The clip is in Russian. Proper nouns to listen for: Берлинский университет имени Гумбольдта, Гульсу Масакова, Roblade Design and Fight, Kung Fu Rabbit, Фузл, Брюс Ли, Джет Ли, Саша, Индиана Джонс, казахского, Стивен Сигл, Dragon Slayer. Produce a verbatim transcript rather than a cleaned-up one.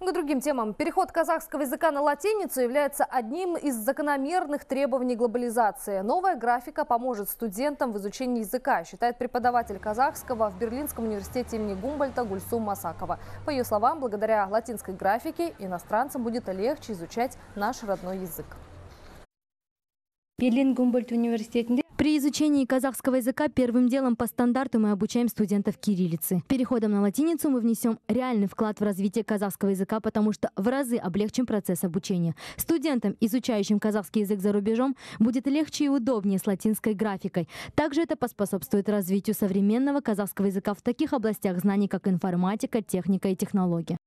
К другим темам. Переход казахского языка на латиницу является одним из закономерных требований глобализации. Новая графика поможет студентам в изучении языка, считает преподаватель казахского в Берлинском университете имени Гумбольдта Гульсу Масакова. По ее словам, благодаря латинской графике иностранцам будет легче изучать наш родной язык. При изучении казахского языка первым делом по стандарту мы обучаем студентов кириллицы. Переходом на латиницу мы внесем реальный вклад в развитие казахского языка, потому что в разы облегчим процесс обучения. Студентам, изучающим казахский язык за рубежом, будет легче и удобнее с латинской графикой. Также это поспособствует развитию современного казахского языка в таких областях знаний, как информатика, техника и технологии.